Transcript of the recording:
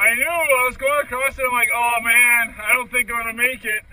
I knew I was going across it. I'm like, oh man, I don't think I'm gonna make it.